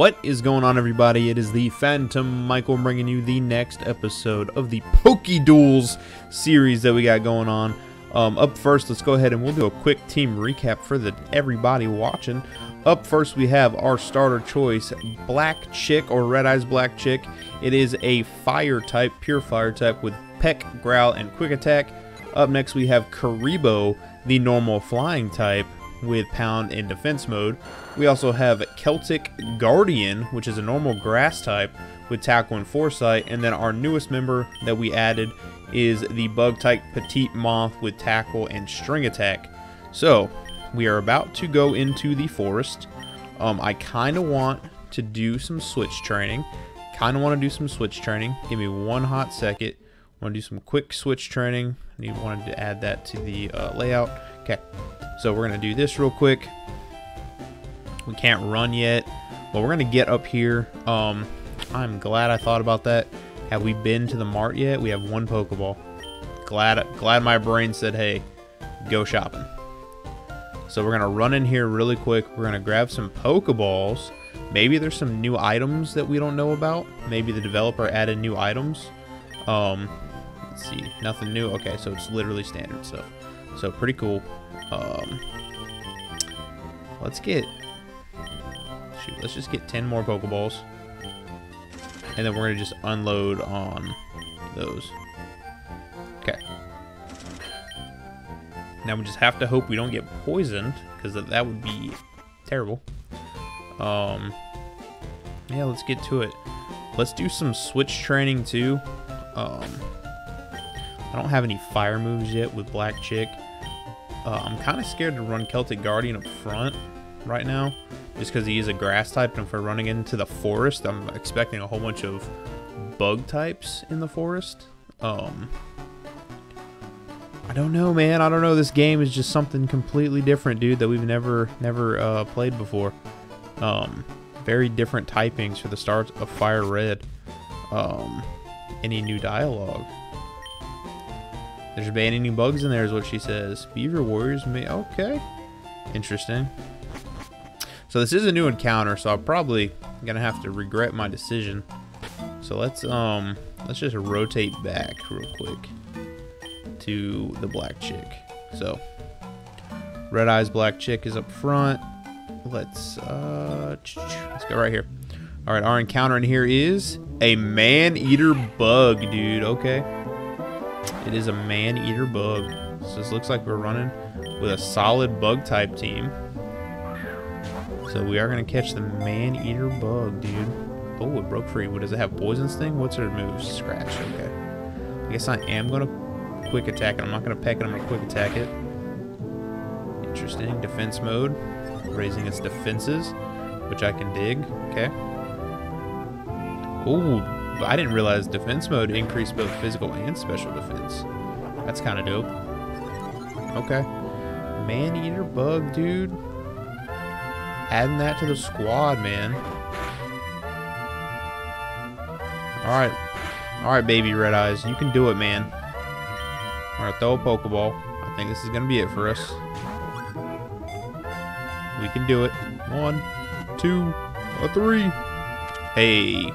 What is going on, everybody? It is the Phantom Michael bringing you the next episode of the Pokéduels series that we got going on. Up first, let's go ahead and we'll do a quick team recap for everybody watching. Up first, we have our starter choice, Black Chick or Red-Eyes Black Chick. It is a fire type, pure fire type with Peck, Growl, and Quick Attack. Up next, we have Kuriboh, the normal flying type, with Pound in defense mode. We also have Celtic Guardian, which is a normal grass type with Tackle and Foresight, and then our newest member that we added is the bug type Petite Moth with Tackle and String Attack. So we are about to go into the forest. I kind of want to do some switch training. Give me one hot second. I want to do some quick switch training. I wanted to add that to the layout. Okay, so we're going to do this real quick. We can't run yet, but we're going to get up here. I'm glad I thought about that. Have we been to the mart yet? We have one Pokeball. Glad my brain said, hey, go shopping. So we're going to run in here really quick. We're going to grab some Pokeballs. Maybe there's some new items that we don't know about. Maybe the developer added new items. Let's see, nothing new. Okay, so it's literally standard stuff. So pretty cool. Let's just get 10 more Pokeballs, and then we're gonna just unload on those. Okay. Now we just have to hope we don't get poisoned, because that would be terrible. Yeah, let's get to it. Let's do some switch training too. I don't have any fire moves yet with Black Chick. I'm kind of scared to run Celtic Guardian up front right now, just because he is a grass type, and if we're running into the forest, I'm expecting a whole bunch of bug types in the forest. I don't know, man. I don't know. This game is just something completely different, dude, that we've never played before. Very different typings for the start of Fire Red. Any new dialogue? There's abandoning bugs in there is what she says. Beaver warriors may... Okay. Interesting. So this is a new encounter, so I'm probably going to have to regret my decision. So let's just rotate back real quick to the Black Chick. So Red-Eyes Black Chick is up front. Let's go right here. All right, our encounter in here is a Man-Eater Bug, dude. Okay. It is a Man-Eater Bug. So this looks like we're running with a solid bug type team. So we are going to catch the Man-Eater Bug, dude. Oh, it broke free. What does it have? Poison Sting? What's her move? Scratch. Okay. I guess I am going to quick attack it. I'm not going to peck it. I'm going to quick attack it. Interesting. Defense mode. Raising its defenses, which I can dig. Okay. Ooh, I didn't realize defense mode increased both physical and special defense. That's kind of dope. Okay. Man-Eater Bug, dude. Adding that to the squad, man. Alright. Alright, baby Red-Eyes. You can do it, man. Alright, throw a Pokeball. I think this is going to be it for us. We can do it. 1, 2, 3. Hey.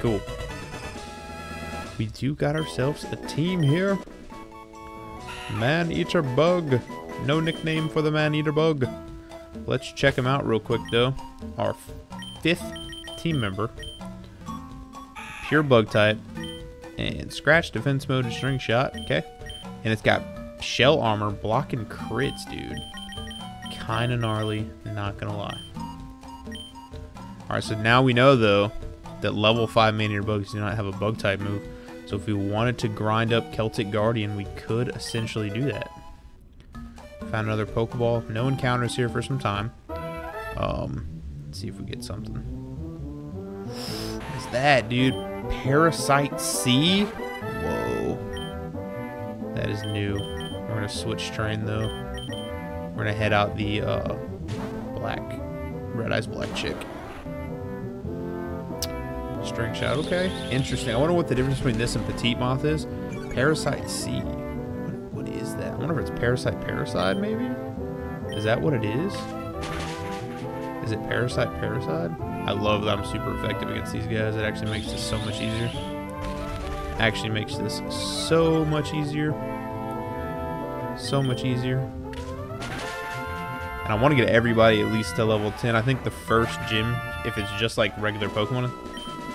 Cool. We do got ourselves a team here. Man-Eater Bug. No nickname for the Man-Eater Bug. Let's check him out real quick, though. Our fifth team member. Pure bug type. And scratch, defense mode, and string shot. Okay. And it's got shell armor blocking crits, dude. Kinda gnarly, not gonna lie. Alright, so now we know, though, that level 5 Man-Eater Bugs do not have a bug type move. So if we wanted to grind up Celtic Guardian, we could essentially do that. Found another Pokeball. No encounters here for some time. Let's see if we get something. What's that, dude? Parasite C? Whoa. That is new. We're gonna switch train, though. We're gonna head out the Red-Eyes Black Chick. String shot, okay. Interesting. I wonder what the difference between this and Petite Moth is. Parasite C. What is that? I wonder if it's Parasite Paracide, maybe? Is that what it is? Is Is it Parasite Paracide? I love that I'm super effective against these guys. It actually makes this so much easier. And I want to get everybody at least to level 10. I think the first gym, if it's just like regular Pokemon,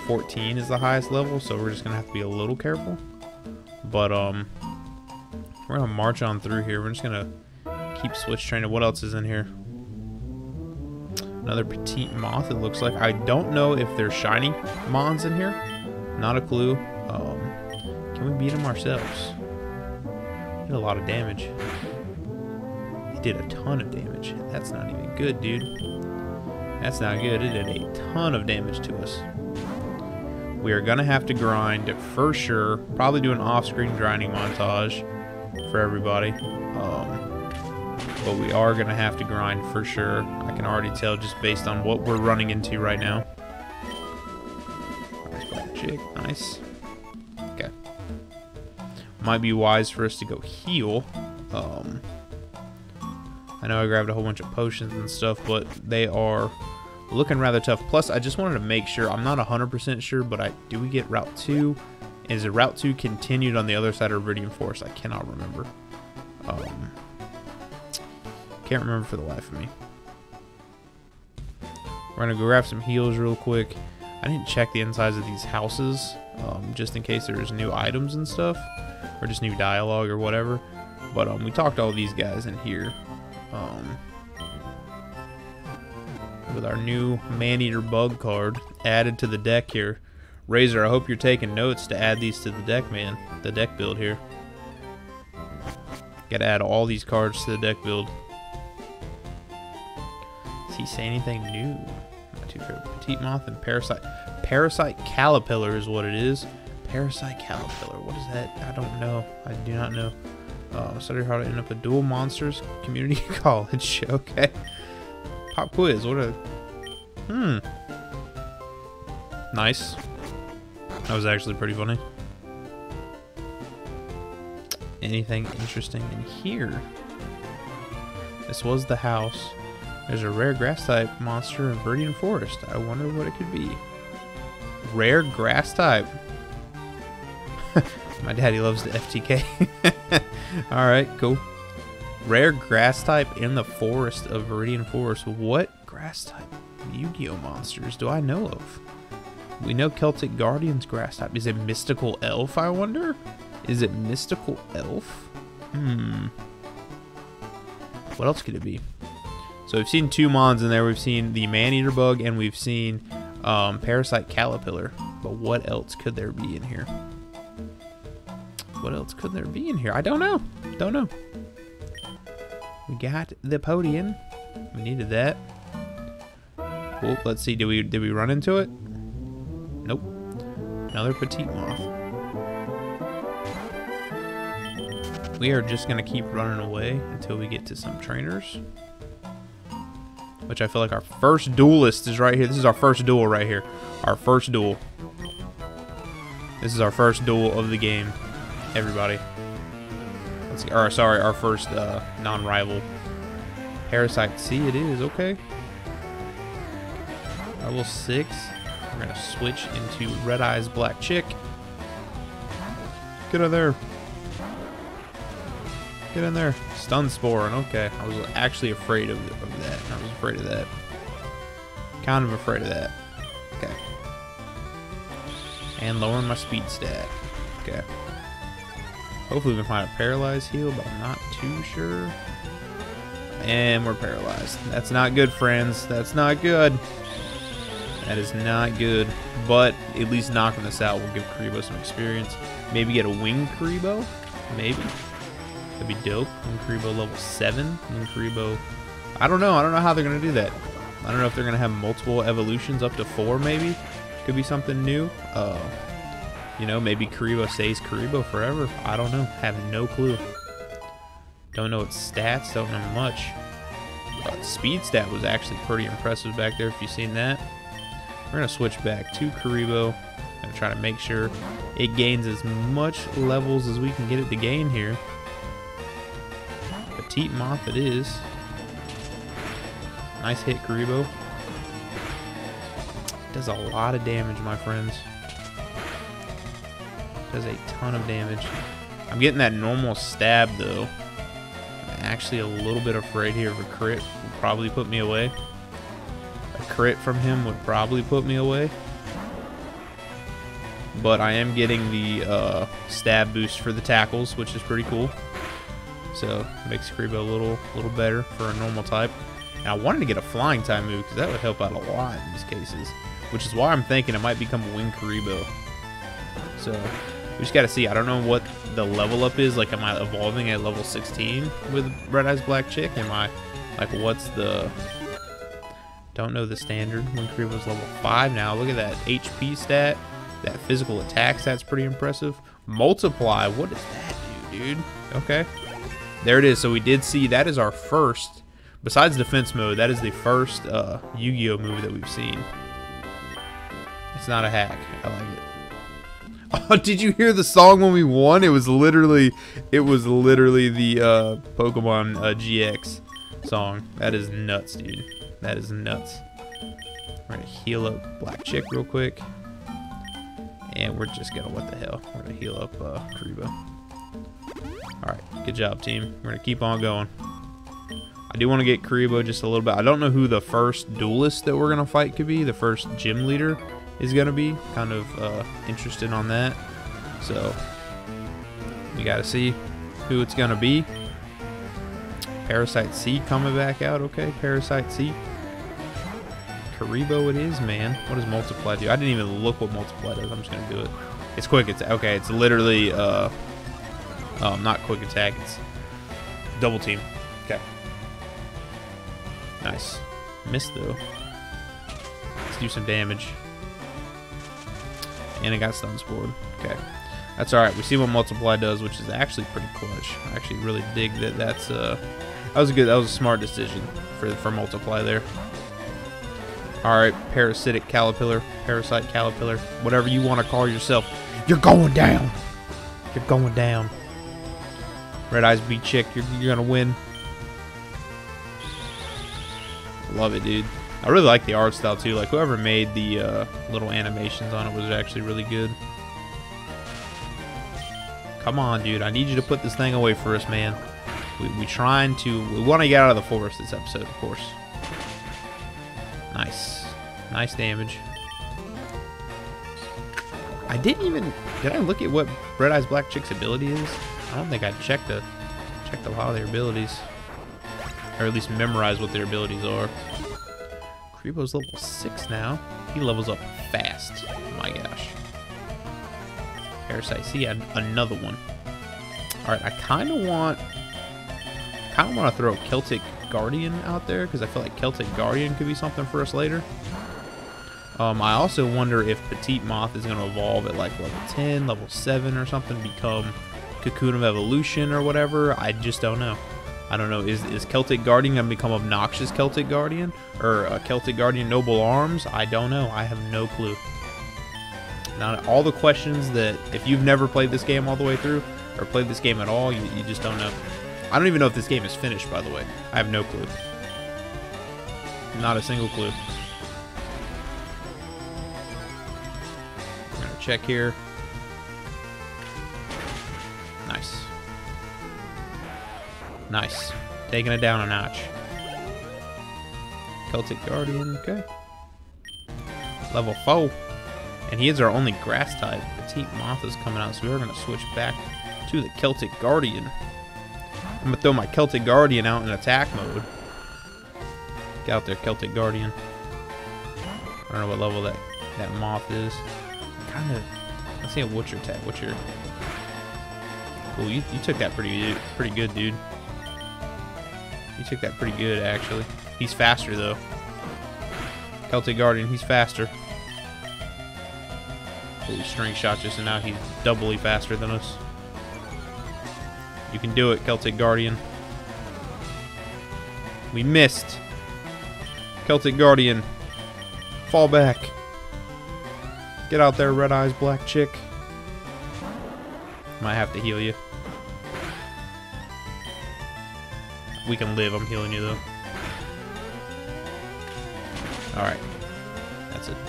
14 is the highest level, so we're just gonna have to be a little careful. But we're gonna march on through here. We're just gonna keep switch training. What else is in here? Another petite moth, it looks like. I don't know if there's shiny mons in here. Not a clue. Can we beat them ourselves? Did a lot of damage. It did a ton of damage. That's not even good, dude. That's not good. It did a ton of damage to us. We are gonna have to grind for sure. Probably do an off-screen grinding montage for everybody. But we are gonna have to grind for sure. I can already tell just based on what we're running into right now. Nice. Okay. Might be wise for us to go heal. I know I grabbed a whole bunch of potions and stuff, but they are looking rather tough. Plus, I just wanted to make sure. I'm not 100% sure, but do we get Route 2? Is it Route 2 continued on the other side of Viridian Forest? I cannot remember. Can't remember for the life of me. We're gonna go grab some heals real quick. I didn't check the insides of these houses, just in case there's new items and stuff, or just new dialogue or whatever. But we talked to all these guys in here with our new Man-Eater Bug card added to the deck here. Razor, I hope you're taking notes to add these to the deck, man. The deck build here. Gotta add all these cards to the deck build. Does he say anything new? Petite Moth and Parasite. Parasite Caterpillar is what it is. Parasite Caterpillar. What is that? I don't know. I do not know. Study how to end up a dual monsters community college. Okay. Pop quiz. What a... Nice. That was actually pretty funny. Anything interesting in here? This was the house. There's a rare grass-type monster in Viridian Forest. I wonder what it could be. Rare grass-type. My daddy loves the FTK. Alright, cool. Rare grass-type in the forest of Viridian Forest. What grass-type Yu-Gi-Oh monsters do I know of? We know Celtic Guardian's grass-type. Is it Mystical Elf, I wonder? Is it Mystical Elf? What else could it be? So we've seen two mons in there. We've seen the Man-Eater Bug, and we've seen Parasite Caterpillar. But what else could there be in here? What else could there be in here? I don't know. Don't know. We got the podium. We needed that. Cool. Let's see. Did we run into it? Nope. Another petite moth. We are just gonna keep running away until we get to some trainers. Which I feel like our first duelist is right here. This is our first duel right here. Our first duel. This is our first duel of the game, everybody. Let's, or sorry, our first non-rival. Parasite C it is, okay. Level 6. We're gonna switch into Red-Eyes Black Chick. Get in there. Get in there. Stun Spore, okay. I was actually afraid of that. I was afraid of that. Kind of afraid of that. Okay. And lowering my speed stat. Okay. Hopefully we can find a paralyzed heal, but I'm not too sure. And we're paralyzed. That's not good, friends. That's not good. That is not good. But at least knocking this out will give Kuriboh some experience. Maybe get a Winged Kuriboh? Maybe. That'd be dope. Winged Kuriboh level 7. Winged Kuriboh. I don't know. I don't know how they're going to do that. I don't know if they're going to have multiple evolutions, up to 4 maybe. Could be something new. You know, maybe Kuriboh stays Kuriboh forever. I don't know. Have no clue. Don't know its stats. Don't know much. Speed stat was actually pretty impressive back there if you've seen that. We're going to switch back to Kuriboh and try to make sure it gains as much levels as we can get it to gain here. Petite Moth it is. Nice hit, Kuriboh. does a lot of damage, my friends. Does a ton of damage. I'm getting that normal stab, though. I'm actually a little bit afraid here of a crit. Would probably put me away. A crit from him would probably put me away. But I am getting the stab boost for the tackles, which is pretty cool. So, makes Kuriboh a little better for a normal type. Now, I wanted to get a flying type move, because that would help out a lot in these cases. Which is why I'm thinking it might become Winged Kuriboh. So, we just gotta see. I don't know what the level up is. Like, am I evolving at level 16 with Red-Eyes Black Chick? Am I, like, what's the... Don't know the standard. Winged Kuriboh's level 5 now. Look at that HP stat. That physical attack stat's pretty impressive. Multiply. What does that do, dude? Okay. There it is. So we did see that is our first, besides defense mode, that is the first Yu-Gi-Oh move that we've seen. It's not a hack. I like it. Oh, did you hear the song when we won? It was literally the Pokemon GX song. That is nuts, dude. That is nuts. We're gonna heal up Black Chick real quick, and we're just gonna, what the hell? We're gonna heal up Kuriboh. Alright, good job, team. We're going to keep on going. I do want to get Kuriboh just a little bit. I don't know who the first duelist that we're going to fight could be. The first gym leader is going to be. Kind of interested on that. So, we got to see who it's going to be. Parasite C coming back out. Okay, Parasite C. Kuriboh it is, man. What does multiply do? I didn't even look what multiply does. I'm just going to do it. It's quick. It's okay, it's literally... not quick attack, it's double team. Okay. Nice. Missed, though. Let's do some damage. And it got stun spored. Okay. That's alright. We see what multiply does, which is actually pretty clutch. I actually really dig that. That's that was a smart decision for multiply there. Alright, parasitic caterpillar, parasite caterpillar, whatever you want to call yourself. You're going down. You're going down. Red-Eyes B Chick, you're gonna win. Love it, dude. I really like the art style too. Like, whoever made the little animations on it was actually really good. Come on, dude. I need you to put this thing away for us, man. We want to get out of the forest this episode, of course. Nice. Nice damage. I didn't even... Did I look at what Red-Eyes Black Chick's ability is? I don't think I checked a lot of their abilities, or at least memorized what their abilities are. Kuriboh's level 6 now. He levels up fast. Oh my gosh. Parasite C, another one. All right, I kind of want to throw Celtic Guardian out there because I feel like Celtic Guardian could be something for us later. I also wonder if Petite Moth is going to evolve at like level 10, level 7, or something, become Cocoon of Evolution or whatever. I just don't know. I don't know. Is Celtic Guardian going to become Obnoxious Celtic Guardian? Or Celtic Guardian Noble Arms? I don't know. I have no clue. Now, all the questions that, if you've never played this game all the way through, or played this game at all, you just don't know. I don't even know if this game is finished, by the way. I have no clue. Not a single clue. I'm going to check here. Nice. Nice. Taking it down a notch. Celtic Guardian, okay. Level 4. And he is our only grass type. Petite Moth is coming out, so we're going to switch back to the Celtic Guardian. I'm going to throw my Celtic Guardian out in attack mode. Get out there, Celtic Guardian. I don't know what level that moth is. Kind of... I see a Witcher tag. Witcher... Ooh, you took that pretty good, dude. You took that pretty good, actually. He's faster, though. Celtic Guardian, he's faster. Ooh, string shot just, and now he's doubly faster than us. You can do it, Celtic Guardian. We missed. Celtic Guardian, fall back. Get out there, Red-Eyes Black Chick. Might have to heal you. We can live. I'm healing you, though. Alright.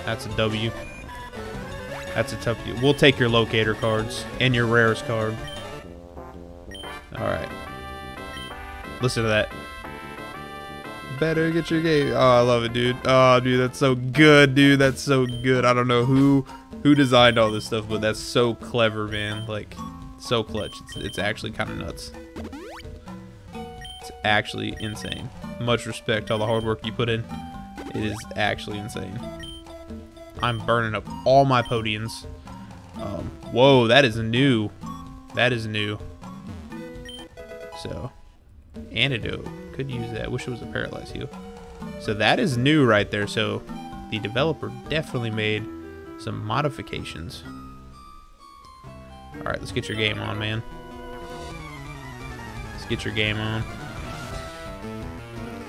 That's a W. That's a tough W. We'll take your locator cards and your rarest card. Alright. Listen to that. Better get your game. Oh, I love it, dude. Oh, dude, that's so good, dude. That's so good. I don't know who designed all this stuff, but that's so clever, man. Like, so clutch. It's actually kind of nuts. It's actually insane. Much respect to all the hard work you put in. It is actually insane. I'm burning up all my Podiums. Whoa, that is new. That is new. So, antidote. Could use that. Wish it was a paralyze heal. So that is new right there. So the developer definitely made some modifications. All right, let's get your game on, man. Let's get your game on.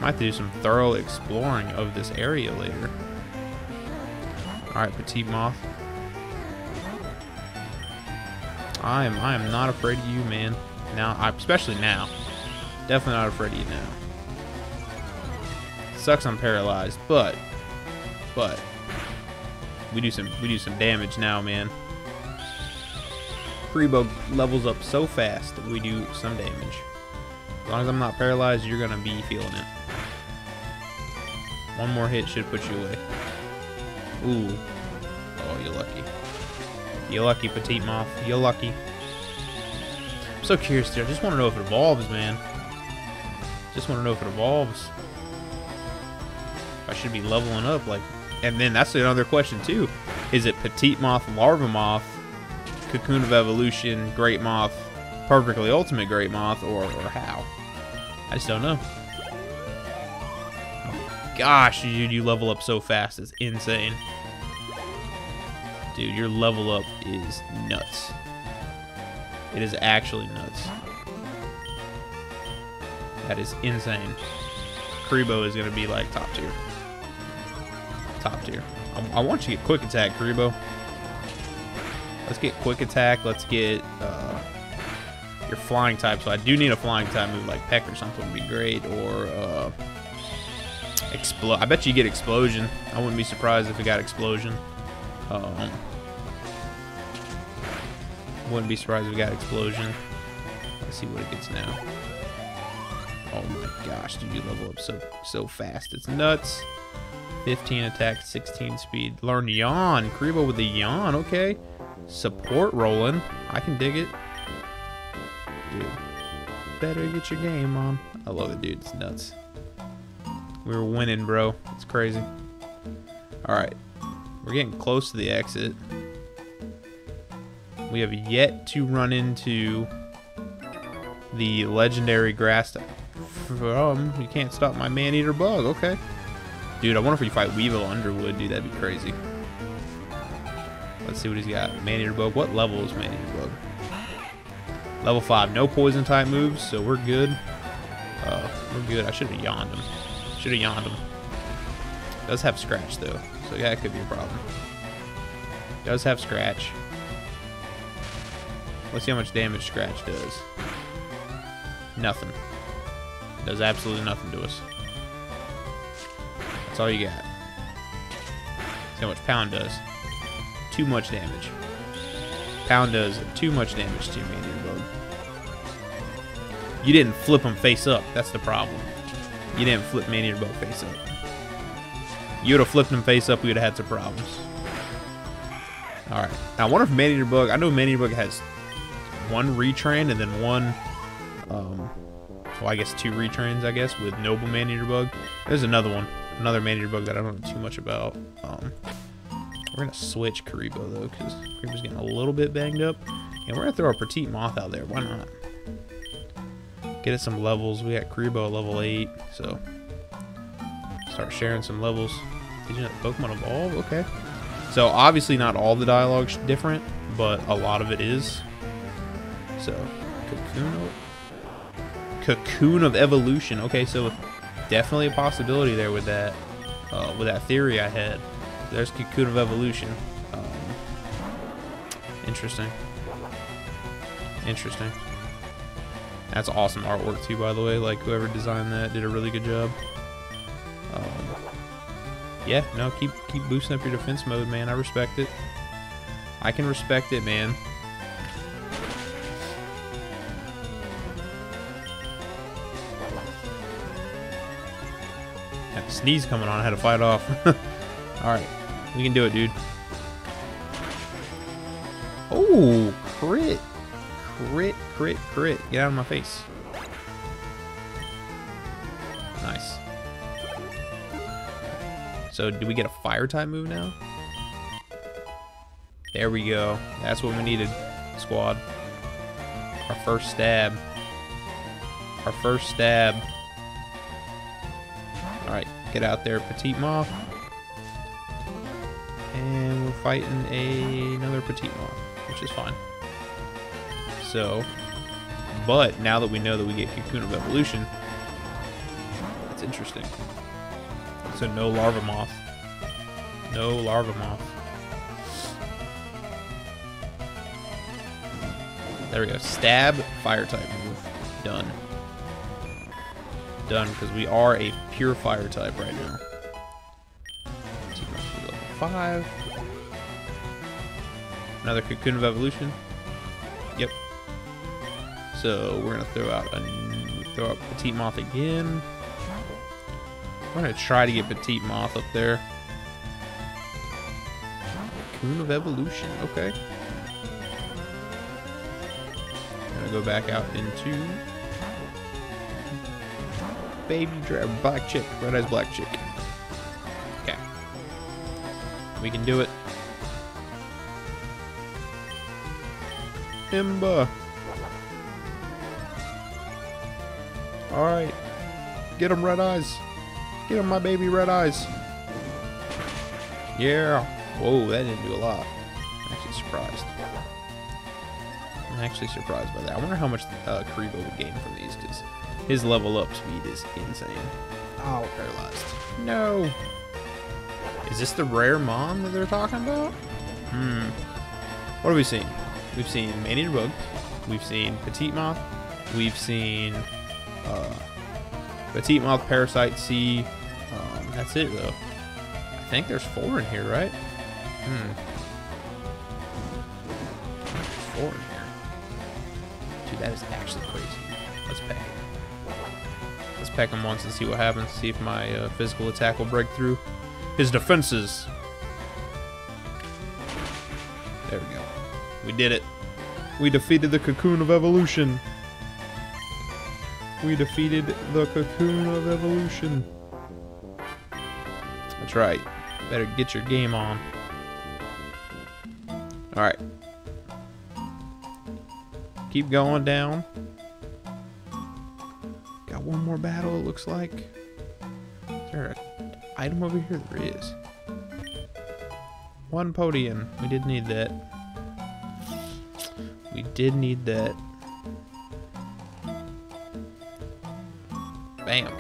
Might have to do some thorough exploring of this area later. All right, Petite Moth. I am not afraid of you, man. Now, especially now. Definitely not afraid of you now. Sucks I'm paralyzed, but we do some damage now, man. Kuriboh levels up so fast that we do some damage. As long as I'm not paralyzed, you're gonna be feeling it. One more hit should put you away. Ooh. Oh, you're lucky. You're lucky, Petite Moth. You're lucky. I'm so curious there. I just wanna know if it evolves, man. Just want to know if it evolves. I should be leveling up, like, and then that's another question too. Is it Petite Moth, Larva Moth, Cocoon of Evolution, Great Moth, Perfectly Ultimate Great Moth, or how? I just don't know. Oh, gosh, dude, you level up so fast. It's insane. Dude, your level up is nuts. It is actually nuts. That is insane. Kuriboh is going to be like top tier. Top tier. I want you to get quick attack, Kuriboh. Let's get quick attack. Let's get your flying type. So I do need a flying type move like Peck or something would be great. Or I bet you get explosion. I wouldn't be surprised if it got explosion. Wouldn't be surprised if it got explosion. Let's see what it gets now. Oh my gosh, dude, you level up so fast. It's nuts. 15 attack, 16 speed. Learn Yawn. Kuriboh with the Yawn, okay. Support rolling. I can dig it. Dude, better get your game on. I love it, dude. It's nuts. We were winning, bro. It's crazy. Alright. We're getting close to the exit. We have yet to run into the legendary grass type. You can't stop my Man-Eater Bug, okay. Dude, I wonder if we fight Weevil Underwood, dude, that'd be crazy. Let's see what he's got. Man-Eater Bug, what level is Man-Eater Bug? Level 5, no poison type moves, so we're good. We're good, I should have yawned him. Should have yawned him. Does have scratch though, so yeah, it could be a problem. Does have scratch. Let's see how much damage scratch does. Nothing. Does absolutely nothing to us. That's all you got. See how much Pound does. Too much damage. Pound does too much damage to me, dude, bro. You didn't flip him face up. That's the problem. You didn't flip Man-Eater Bug face up. You would have flipped him face up, we would have had some problems. Alright. I wonder if Man-Eater Bug... I know Man-Eater Bug has one retrain and then one... well, I guess 2 retrains, I guess, with Noble Man-Eater Bug. There's another one. Another Man-Eater Bug that I don't know too much about. We're going to switch Kuriboh, though, because Kuriboh's getting a little bit banged up. And we're going to throw our Petite Moth out there. Why not? Get us some levels. We got Kuriboh level 8, so start sharing some levels. Did you know that Pokemon evolve? Okay. So, obviously, not all the dialogue's different, but a lot of it is. So, Cocoon of Evolution. Okay, so definitely a possibility there with that theory I had. There's Cocoon of Evolution. Interesting. Interesting. That's awesome artwork too, by the way. Like whoever designed that did a really good job. Yeah, no, keep boosting up your defense mode, man. I respect it. I can respect it, man. Had a sneeze coming on. I had to fight off. Alright. We can do it, dude. Oh, crit. Crit, crit, crit. Get out of my face. Nice. So, do we get a fire-type move now? There we go. That's what we needed, squad. Our first stab. Our first stab. Alright, get out there, Petite Moth. And we're fighting another Petite Moth, which is fine. So, but now that we know that we get Cocoon of Evolution, that's interesting. So no Larva Moth. No Larva Moth. There we go. Stab, fire type move. Done. Done, because we are a pure fire type right now. Level 5. Another Cocoon of Evolution. Yep. So we're gonna throw out Petite Moth again. We're gonna try to get Petite Moth up there. Cocoon of Evolution. Okay. Go back out into Red-Eyes Black Chick. Okay. We can do it. Imba. Alright. Get him, Red-Eyes. Get him, my baby Red-Eyes. Yeah. Whoa, that didn't do a lot. I'm actually surprised. I'm actually surprised by that. I wonder how much Kuriboh would gain from these, because his level up speed is insane. Oh, paralyzed. No! Is this the rare mom that they're talking about? Hmm. What have we seen? We've seen Man-Eater Bug. We've seen Petite Moth. We've seen Petite Moth, Parasite Paracide. That's it, though. I think there's 4 in here, right? Hmm. 4 in here. That is actually crazy. Let's pack him. Let's pack him once and see what happens. See if my physical attack will break through his defenses. There we go. We did it. We defeated the Cocoon of Evolution. We defeated the Cocoon of Evolution. That's right. Better get your game on. Alright. Keep going down. Got one more battle, it looks like. Is there an item over here? There is. One podium. We did need that. We did need that. Bam.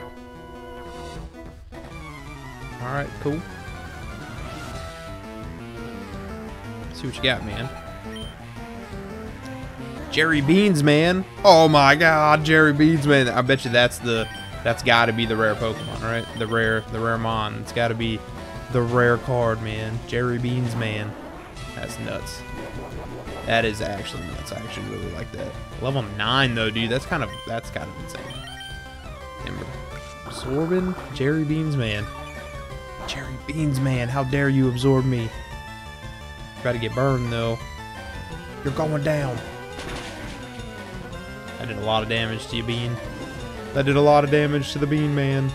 Alright, cool. Let's see what you got, man. Jerry Beans Man. Oh my god, Jerry Beans Man. I bet you that's gotta be the rare Pokemon, right? The rare Mon. It's gotta be the rare card, man. Jerry Beans Man. That's nuts. That is actually nuts. I actually really like that. Level 9 though, dude. That's kind of insane. Ember. Absorbing Jerry Beans Man. Jerry Beans Man, how dare you absorb me? Try to get burned though. You're going down. I did a lot of damage to you, Bean. That did a lot of damage to the Bean Man.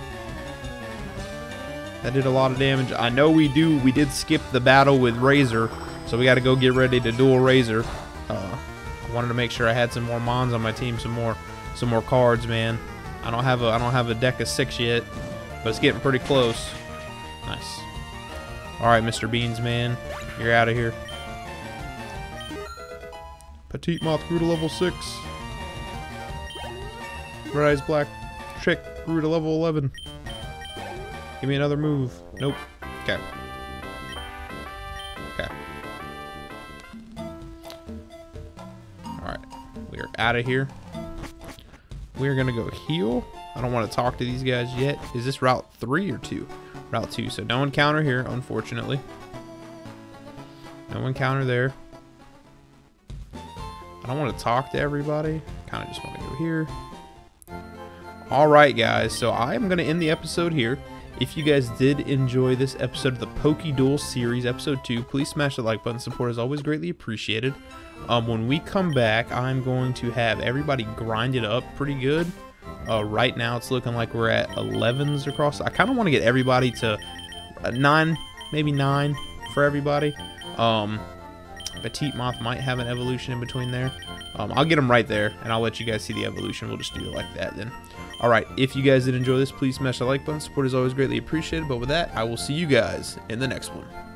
That did a lot of damage. I know we did skip the battle with Razor, so we got to go get ready to duel Razor. I wanted to make sure I had some more Mons on my team, some more cards, man. I don't have a deck of 6 yet, but it's getting pretty close. Nice. All right, Mr. Beans Man, you're out of here. Petite Moth grew to level 6. Red-Eyes Black Chick grew to level 11. Give me another move. Nope. Okay. Okay. Alright. We are out of here. We're gonna go heal. I don't want to talk to these guys yet. Is this route 3 or 2? Route 2, so no encounter here, unfortunately. No encounter there. I don't want to talk to everybody. I kind of just want to go here. Alright guys, so I'm going to end the episode here. If you guys did enjoy this episode of the Pokéduels series, episode 2, please smash the like button. Support is always greatly appreciated. When we come back, I'm going to have everybody grind it up pretty good. Right now, it's looking like we're at 11s across. I kind of want to get everybody to 9, maybe 9 for everybody. Petite Moth might have an evolution in between there. I'll get them right there, and I'll let you guys see the evolution. We'll just do it like that then. Alright, if you guys did enjoy this, please smash the like button. Support is always greatly appreciated. But with that, I will see you guys in the next one.